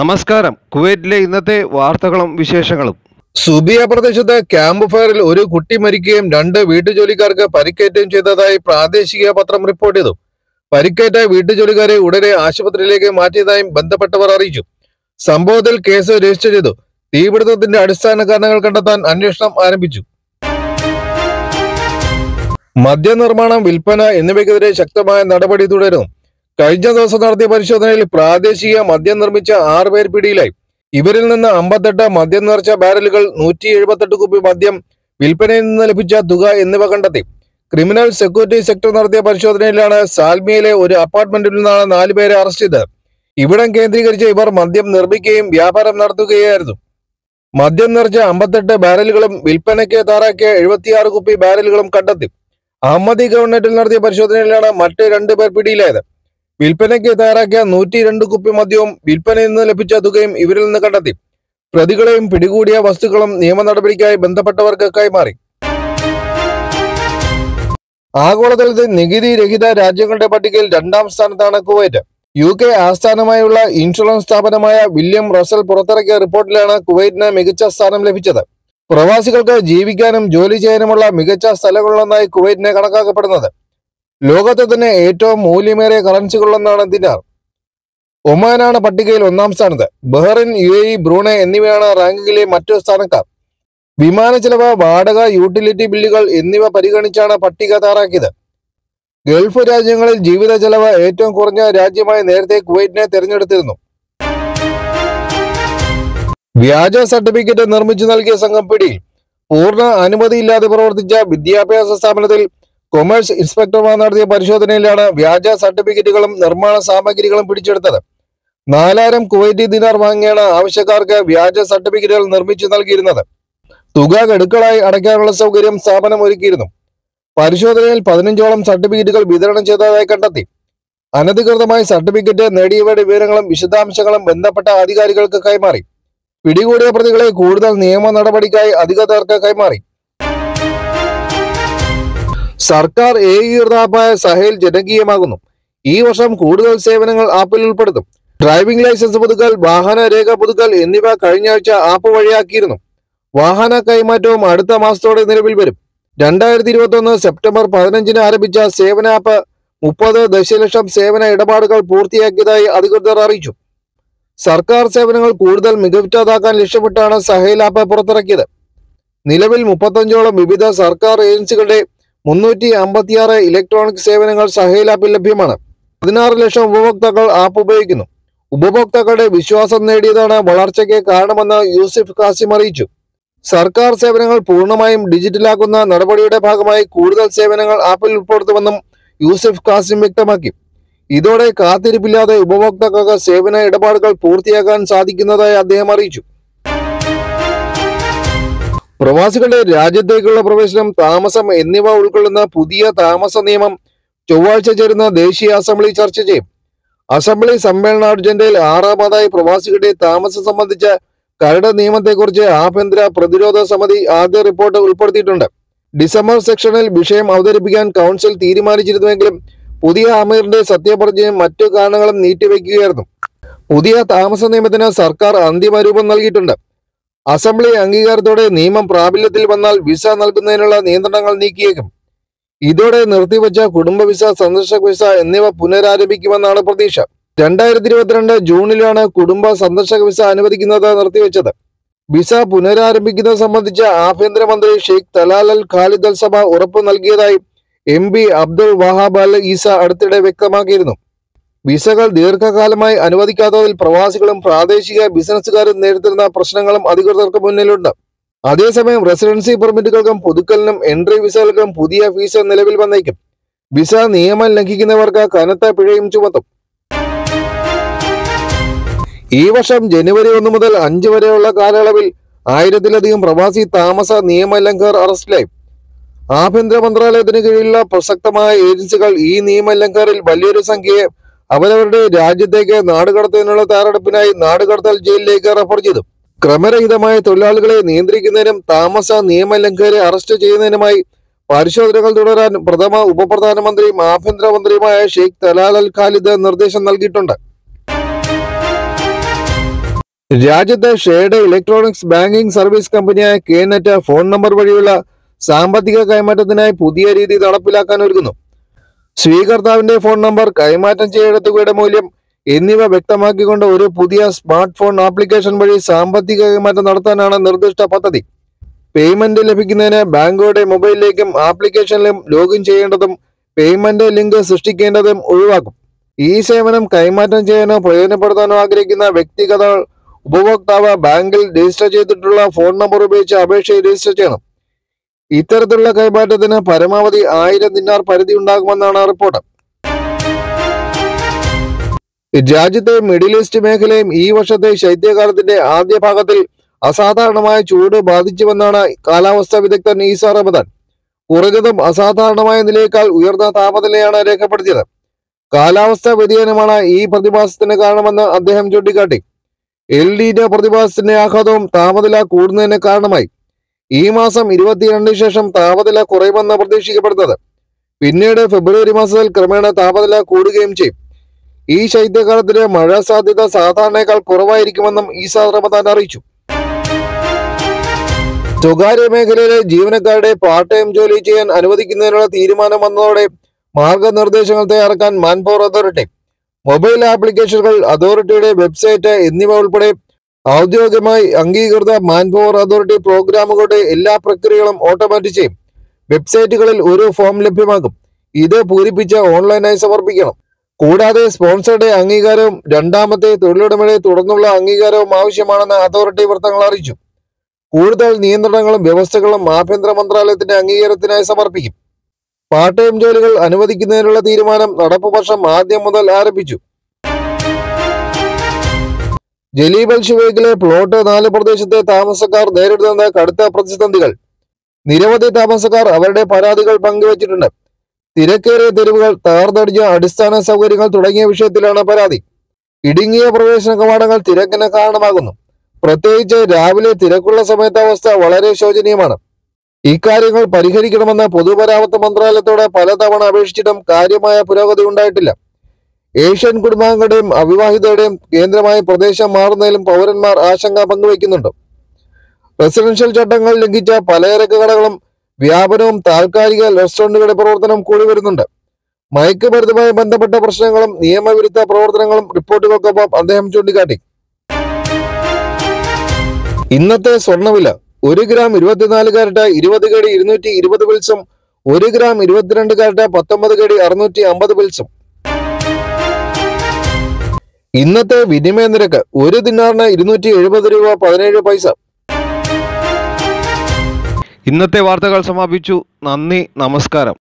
നമസ്കാരം. കുവൈറ്റിലെ ഇന്നത്തെ വാർത്തകളും വിശേഷങ്ങളും. സുബിയ പ്രദേശത്ത് ക്യാമ്പ് ഫയറിൽ ഒരു കുട്ടി മരിക്കുകയും രണ്ട് വീട്ടുജോലിക്കാർക്ക് പരിക്കേറ്റുകയും ചെയ്തതായി പ്രാദേശിക പത്രം റിപ്പോർട്ട് ചെയ്തു. പരിക്കേറ്റ വീട്ടുജോലിക്കാരെ ഉടനെ ആശുപത്രിയിലേക്ക് മാറ്റിയതായും ബന്ധപ്പെട്ടവർ അറിയിച്ചു. സംഭവത്തിൽ കേസ് രജിസ്റ്റർ ചെയ്തു. തീപിടുത്തത്തിന്റെ അടിസ്ഥാന കാരണങ്ങൾ കണ്ടെത്താൻ അന്വേഷണം ആരംഭിച്ചു. മദ്യനിർമ്മാണം, വിൽപ്പന എന്നിവയ്ക്കെതിരെ ശക്തമായ നടപടി തുടരും. കഴിഞ്ഞ ദിവസം നടത്തിയ പരിശോധനയിൽ പ്രാദേശിക മദ്യം നിർമ്മിച്ച 6 പേർ പിടിയിലായി. ഇവരിൽ നിന്ന് 58 മദ്യം നിറച്ച ബാരലുകൾ, 178 കുപ്പി മദ്യം, വിൽപ്പനയിൽ നിന്ന് ലഭിച്ച തുക എന്നിവ കണ്ടെത്തി. ക്രിമിനൽ സെക്യൂരിറ്റി സെക്ടർ നടത്തിയ പരിശോധനയിലാണ് സാൽമിയയിലെ ഒരു അപ്പാർട്ട്മെന്റിൽ നിന്നാണ് 4 പേരെ അറസ്റ്റ് ചെയ്തത്. ഇവിടം കേന്ദ്രീകരിച്ച് ഇവർ മദ്യം നിർമ്മിക്കുകയും വ്യാപാരം നടത്തുകയായിരുന്നു. മദ്യം നിറച്ച 58 ബാരലുകളും വിൽപ്പനയ്ക്ക് തയ്യാറാക്കിയ 76 കുപ്പി ബാരലുകളും കണ്ടെത്തി. അഹമ്മദി ഗവൺമെന്റിൽ നടത്തിയ പരിശോധനയിലാണ് മറ്റ് 2 പേർ പിടിയിലായത്. വിൽപ്പനയ്ക്ക് തയ്യാറാക്കിയ 102 കുപ്പി മദ്യവും വിൽപ്പനയിൽ നിന്ന് ലഭിച്ച തുകയും ഇവരിൽ നിന്ന് കണ്ടെത്തി. പ്രതികളെയും പിടികൂടിയ വസ്തുക്കളും നിയമ നടപടിക്കായി ബന്ധപ്പെട്ടവർക്ക് കൈമാറി. ആഗോളതലത്തിൽ നികുതി രഹിത രാജ്യങ്ങളുടെ പട്ടികയിൽ 2ാം സ്ഥാനത്താണ് കുവൈറ്റ്. UK ആസ്ഥാനമായുള്ള ഇൻഷുറൻസ് സ്ഥാപനമായ വില്യം റസൽ പുറത്തിറക്കിയ റിപ്പോർട്ടിലാണ് കുവൈറ്റിന് മികച്ച സ്ഥാനം ലഭിച്ചത്. പ്രവാസികൾക്ക് ജീവിക്കാനും ജോലി ചെയ്യാനുമുള്ള മികച്ച സ്ഥലങ്ങളിലൊന്നായി കുവൈറ്റിനെ കണക്കാക്കപ്പെടുന്നത്. ലോകത്തെ തന്നെ ഏറ്റവും മൂല്യമേറിയ കറൻസികളിലൊന്നാണ് ദിനാർ. ഒമാനാണ് പട്ടികയിൽ 1ാം സ്ഥാനത്ത്. ബഹ്റിൻ, UAE, ബ്രൂണെ എന്നിവയാണ് റാങ്കിങ്ങിലെ മറ്റു സ്ഥാനക്കാർ. വിമാന ചെലവ്, വാടക, യൂട്ടിലിറ്റി ബില്ലുകൾ എന്നിവ പരിഗണിച്ചാണ് പട്ടിക തയ്യാറാക്കിയത്. ഗൾഫ് രാജ്യങ്ങളിൽ ജീവിത ചെലവ് ഏറ്റവും കുറഞ്ഞ രാജ്യമായി നേരത്തെ കുവൈറ്റിനെ തിരഞ്ഞെടുത്തിരുന്നു. വ്യാജ സർട്ടിഫിക്കറ്റ് നിർമ്മിച്ചു നൽകിയ സംഘം പിടിയിൽ. പൂർണ്ണ അനുമതിയില്ലാതെ പ്രവർത്തിച്ച വിദ്യാഭ്യാസ സ്ഥാപനത്തിൽ കൊമേഴ്സ് ഇൻസ്പെക്ടർമാർ നടത്തിയ പരിശോധനയിലാണ് വ്യാജ സർട്ടിഫിക്കറ്റുകളും നിർമ്മാണ സാമഗ്രികളും പിടിച്ചെടുത്തത്. 4000 കുവൈറ്റി ദിനാർ വാങ്ങിയാണ് ആവശ്യക്കാർക്ക് വ്യാജ സർട്ടിഫിക്കറ്റുകൾ നിർമ്മിച്ചു നൽകിയിരുന്നത്. തുക ഗഡുക്കളായി അടയ്ക്കാനുള്ള സൗകര്യം സ്ഥാപനം ഒരുക്കിയിരുന്നു. പരിശോധനയിൽ 15ഓളം സർട്ടിഫിക്കറ്റുകൾ വിതരണം ചെയ്തതായി കണ്ടെത്തി. അനധികൃതമായി സർട്ടിഫിക്കറ്റ് നേടിയവരുടെ വിവരങ്ങളും വിശദാംശങ്ങളും ബന്ധപ്പെട്ട അധികാരികൾക്ക് കൈമാറി. പിടികൂടിയ പ്രതികളെ കൂടുതൽ നിയമ നടപടിക്കായി അധികൃതർക്ക് കൈമാറി. സർക്കാർ ഏകീകൃത ആപ്പായ സഹേൽ ജനകീയമാകുന്നു. ഈ വർഷം കൂടുതൽ സേവനങ്ങൾ ആപ്പിൽ ഉൾപ്പെടുത്തും. ഡ്രൈവിംഗ് ലൈസൻസ് പുതുക്കൽ, വാഹന രേഖ പുതുക്കൽ എന്നിവ കഴിഞ്ഞ ആഴ്ച ആപ്പ് വഴിയാക്കിയിരുന്നു. വാഹന കൈമാറ്റവും അടുത്ത മാസത്തോടെ നിലവിൽ വരും. 2021 സെപ്റ്റംബർ 15-ന് ആരംഭിച്ച സേവന ആപ്പ് 30 ദശലക്ഷം സേവന ഇടപാടുകൾ പൂർത്തിയാക്കിയതായി അധികൃതർ അറിയിച്ചു. സർക്കാർ സേവനങ്ങൾ കൂടുതൽ മികവുറ്റതാക്കാൻ ലക്ഷ്യമിട്ടാണ് സഹേൽ ആപ്പ് പുറത്തിറക്കിയത്. നിലവിൽ 35ഓളം വിവിധ സർക്കാർ ഏജൻസികളുടെ 356 ഇലക്ട്രോണിക് സേവനങ്ങൾ സഹേൽ ആപ്പിൽ ലഭ്യമാണ്. 16 ലക്ഷം ഉപഭോക്താക്കൾ ആപ്പ് ഉപയോഗിക്കുന്നു. ഉപഭോക്താക്കളുടെ വിശ്വാസം നേടിയതാണ് വളർച്ചയ്ക്ക് കാരണമെന്ന് യൂസഫ് കാസിം അറിയിച്ചു. സർക്കാർ സേവനങ്ങൾ പൂർണ്ണമായും ഡിജിറ്റലാക്കുന്ന നടപടിയുടെ ഭാഗമായി കൂടുതൽ സേവനങ്ങൾ ആപ്പിൽ ഉൾപ്പെടുത്തുമെന്നും യൂസഫ് കാസിം വ്യക്തമാക്കി. ഇതോടെ കാത്തിരിപ്പില്ലാതെ ഉപഭോക്താക്കൾക്ക് സേവന ഇടപാടുകൾ പൂർത്തിയാക്കാൻ സാധിക്കുന്നതായി അദ്ദേഹം അറിയിച്ചു. പ്രവാസികളുടെ രാജ്യത്തേക്കുള്ള പ്രവേശനം, താമസം എന്നിവ ഉൾക്കൊള്ളുന്ന പുതിയ താമസ നിയമം ചൊവ്വാഴ്ച ചേരുന്ന ദേശീയ അസംബ്ലി ചർച്ച ചെയ്യും. അസംബ്ലി സമ്മേളന അജണ്ടയിൽ 6-മതായി പ്രവാസികളുടെ താമസം സംബന്ധിച്ച കരട് നിയമത്തെക്കുറിച്ച് ആഭ്യന്തര പ്രതിരോധ സമിതി ആദ്യ റിപ്പോർട്ട് ഉൾപ്പെടുത്തിയിട്ടുണ്ട്. ഡിസംബർ സെക്ഷനിൽ വിഷയം അവതരിപ്പിക്കാൻ കൗൺസിൽ തീരുമാനിച്ചിരുന്നുവെങ്കിലും പുതിയ അമീറിന്റെ സത്യപ്രതിജ്ഞയും മറ്റു കാരണങ്ങളും നീട്ടിവെക്കുകയായിരുന്നു. പുതിയ താമസ നിയമത്തിന് സർക്കാർ അന്തിമ രൂപം നൽകിയിട്ടുണ്ട്. അസംബ്ലി അംഗീകാരത്തോടെ നിയമം പ്രാബല്യത്തിൽ വന്നാൽ വിസ നൽകുന്നതിനുള്ള നിയന്ത്രണങ്ങൾ നീക്കിയേക്കും. ഇതോടെ നിർത്തിവെച്ച കുടുംബ വിസ, സന്ദർശക വിസ എന്നിവ പുനരാരംഭിക്കുമെന്നാണ് പ്രതീക്ഷ. 2022 ജൂണിലാണ് കുടുംബ സന്ദർശക വിസ അനുവദിക്കുന്നത് നിർത്തിവെച്ചത്. വിസ പുനരാരംഭിക്കുന്നത് സംബന്ധിച്ച് ആഭ്യന്തരമന്ത്രി Sheikh Talal Al Khalid Al Sabah ഉറപ്പ് നൽകിയതായി MP Abdul Wahab Al Issa അടുത്തിടെ വ്യക്തമാക്കിയിരുന്നു. വിസകൾ ദീർഘകാലമായി അനുവദിക്കാത്തതിൽ പ്രവാസികളും പ്രാദേശിക ബിസിനസ്സുകാരും നേരിടുന്ന പ്രശ്നങ്ങളും അധികൃതർക്ക് മുന്നിലുണ്ട്. അതേസമയം റെസിഡൻസി പെർമിറ്റുകൾക്കും പുതുക്കലിനും എൻട്രി വിസകൾക്കും പുതിയ ഫീസ് നിലവിൽ വന്നേക്കും. വിസ നിയമം ലംഘിക്കുന്നവർക്ക് കനത്ത പിഴയും ചുമത്തും. ഈ വർഷം ജനുവരി 1 മുതൽ 5 വരെയുള്ള കാലയളവിൽ 1000-ലധികം പ്രവാസി താമസ നിയമലംഘകർ അറസ്റ്റിലായി. ആഭ്യന്തര മന്ത്രാലയത്തിന് കീഴിലുള്ള പ്രസക്തമായ ഏജൻസികൾ ഈ നിയമലംഘകരിൽ വലിയൊരു സംഖ്യയെ അവരവരുടെ രാജ്യത്തേക്ക് നാടുകടത്തുന്നതിനുള്ള തയ്യാറെടുപ്പിനായി നാടുകടത്തൽ ജയിലിലേക്ക് റഫർ ചെയ്തു. ക്രമരഹിതമായ തൊഴിലാളികളെ നിയന്ത്രിക്കുന്നതിനും താമസ നിയമലംഘകരെ അറസ്റ്റ് ചെയ്യുന്നതിനുമായി പരിശോധനകൾ തുടരാൻ പ്രഥമ ഉപപ്രധാനമന്ത്രിയും ആഭ്യന്തരമന്ത്രിയുമായ ഷെയ്ഖ് തലാൽ അൽ ഖാലിദ് നിർദ്ദേശം നൽകിയിട്ടുണ്ട്. രാജ്യത്തെ ഷെയർഡ് ഇലക്ട്രോണിക്സ് ബാങ്കിംഗ് സർവീസ് കമ്പനിയായ കെനെറ്റ് ഫോൺ നമ്പർ വഴിയുള്ള സാമ്പത്തിക കൈമാറ്റത്തിനായി പുതിയ രീതി നടപ്പിലാക്കാൻ ഒരുങ്ങുന്നു. സ്വീകർത്താവിന്റെ ഫോൺ നമ്പർ, കൈമാറ്റം ചെയ്യേണ്ട തുകയുടെ മൂല്യം എന്നിവ വ്യക്തമാക്കിക്കൊണ്ട് ഒരു പുതിയ സ്മാർട്ട് ഫോൺ ആപ്ലിക്കേഷൻ വഴി സാമ്പത്തിക കൈമാറ്റം നടത്താനാണ് നിർദ്ദിഷ്ട പദ്ധതി. പേയ്മെന്റ് ലഭിക്കുന്നതിന് ബാങ്കുകളുടെ മൊബൈലിലേക്കും ആപ്ലിക്കേഷനിലും ലോഗിൻ ചെയ്യേണ്ടതും പേയ്മെന്റ് ലിങ്ക് സൃഷ്ടിക്കേണ്ടതും ഒഴിവാക്കും. ഈ സേവനം കൈമാറ്റം ചെയ്യാനോ പ്രയോജനപ്പെടുത്താനോ ആഗ്രഹിക്കുന്ന വ്യക്തിഗത ഉപഭോക്താവ് ബാങ്കിൽ രജിസ്റ്റർ ചെയ്തിട്ടുള്ള ഫോൺ നമ്പർ ഉപയോഗിച്ച് അപേക്ഷ രജിസ്റ്റർ ചെയ്യണം. ഇത്തരത്തിലുള്ള കൈമാറ്റത്തിന് പരമാവധി 1000 ദിനാർ പരിധി ഉണ്ടാകുമെന്നാണ് റിപ്പോർട്ട്. രാജ്യത്തെ മിഡിൽ ഈസ്റ്റ് മേഖലയും ഈ വർഷത്തെ ശൈത്യകാലത്തിന്റെ ആദ്യ ഭാഗത്തിൽ അസാധാരണമായ ചൂട് ബാധിച്ചുവെന്നാണ് കാലാവസ്ഥാ വിദഗ്ധൻ ഈസാ റമദാൻ. കുറഞ്ഞതും അസാധാരണമായ നിലയേക്കാൾ ഉയർന്ന താപനിലയാണ് രേഖപ്പെടുത്തിയത്. കാലാവസ്ഥാ വ്യതിയാനമാണ് ഈ പ്രതിഭാസത്തിന് കാരണമെന്ന് അദ്ദേഹം ചൂണ്ടിക്കാട്ടി. എൽ ഡീന്റെ പ്രതിഭാസത്തിന്റെ ആഘാതവും താപനില കൂടുന്നതിന് കാരണമായി. ഈ മാസം 22-ന് ശേഷം താപനില കുറയുമെന്ന് പ്രതീക്ഷിക്കപ്പെടുന്നത്. പിന്നീട് ഫെബ്രുവരി മാസത്തിൽ ക്രമേണ താപനില കൂടുകയും ചെയ്യും. ഈ ശൈത്യകാലത്തിലെ മഴ സാധ്യത സാധാരണയേക്കാൾ കുറവായിരിക്കുമെന്നും ഈസാ റമദാൻ അറിയിച്ചു. സ്വകാര്യ മേഖലയിലെ ജീവനക്കാരുടെ പാർട്ട് ടൈം ജോലി ചെയ്യാൻ അനുവദിക്കുന്നതിനുള്ള തീരുമാനം വന്നതോടെ മാർഗനിർദ്ദേശങ്ങൾ തയ്യാറാക്കാൻ മാൻപവർ അതോറിറ്റി, മൊബൈൽ ആപ്ലിക്കേഷനുകൾ അതോറിറ്റിയുടെ വെബ്സൈറ്റ് എന്നിവ ഉൾപ്പെടെ ഔദ്യോഗികമായി അംഗീകൃത മാൻപവർ അതോറിറ്റി പ്രോഗ്രാമുകളുടെ എല്ലാ പ്രക്രിയകളും ഓട്ടോമാറ്റിക് ചെയ്യും. വെബ്സൈറ്റുകളിൽ ഒരു ഫോം ലഭ്യമാകും. ഇത് പൂരിപ്പിച്ച് ഓൺലൈനായി സമർപ്പിക്കണം. കൂടാതെ സ്പോൺസറുടെ അംഗീകാരവും രണ്ടാമത്തെ തൊഴിലുടമയുടെ തുടർന്നുള്ള അംഗീകാരവും ആവശ്യമാണെന്ന് അതോറിറ്റി വൃത്തങ്ങൾ അറിയിച്ചു. കൂടുതൽ നിയന്ത്രണങ്ങളും വ്യവസ്ഥകളും ആഭ്യന്തര മന്ത്രാലയത്തിന്റെ അംഗീകാരത്തിനായി സമർപ്പിക്കും. പാർട്ട് ടൈം ജോലികൾ അനുവദിക്കുന്നതിനുള്ള തീരുമാനം നടപ്പ് വർഷം ആദ്യം മുതൽ ആരംഭിച്ചു. ജലീബൽ ഷുവേക്കിലെ പ്ലോട്ട് 4 പ്രദേശത്തെ താമസക്കാർ നേരിടുന്ന കടുത്ത പ്രതിസന്ധികൾ. നിരവധി താമസക്കാർ അവരുടെ പരാതികൾ പങ്കുവച്ചിട്ടുണ്ട്. തിരക്കേറിയ തെരുവുകൾ, തകർന്നടിഞ്ഞ അടിസ്ഥാന സൗകര്യങ്ങൾ തുടങ്ങിയ വിഷയത്തിലാണ് പരാതി. ഇടുങ്ങിയ പ്രവേശന കവാടങ്ങൾ തിരക്കിന് കാരണമാകുന്നു. പ്രത്യേകിച്ച് രാവിലെ തിരക്കുള്ള സമയത്ത് അവസ്ഥ വളരെ ശോചനീയമാണ്. ഇക്കാര്യങ്ങൾ പരിഹരിക്കണമെന്ന് പൊതുമരാമത്ത് മന്ത്രാലയത്തോട് പലതവണ അപേക്ഷിച്ചിട്ടും കാര്യമായ പുരോഗതി ഉണ്ടായിട്ടില്ല. ഏഷ്യൻ കുടുംബാംഗങ്ങളുടെയും അവിവാഹിതരുടെയും കേന്ദ്രമായി പ്രദേശം മാറുന്നതിലും പൗരന്മാർ ആശങ്ക പങ്കുവയ്ക്കുന്നുണ്ട്. റെസിഡൻഷ്യൽ ചട്ടങ്ങൾ ലംഘിച്ച പലചരക്ക് കടകളും വ്യാപനവും താൽക്കാലിക റെസ്റ്റോറന്റുകളുടെ പ്രവർത്തനം കൂടി വരുന്നുണ്ട്. മയക്കുമരുന്നുമായി ബന്ധപ്പെട്ട പ്രശ്നങ്ങളും നിയമവിരുദ്ധ പ്രവർത്തനങ്ങളും റിപ്പോർട്ടുകൾക്കൊപ്പം അദ്ദേഹം ചൂണ്ടിക്കാട്ടി. ഇന്നത്തെ സ്വർണ്ണവില 1 ഗ്രാം 24 കാരറ്റ് 20 കടി 220 പിൽസും 1 ഗ്രാം 22 കാരറ്റ് 19 കടി 650 പിൽസും. ഇന്നത്തെ വിനിമയ നിരക്ക് 1 ദിനാറിന് 270 രൂപ 17 പൈസ. ഇന്നത്തെ വാർത്തകൾ സമാപിച്ചു. നന്ദി, നമസ്കാരം.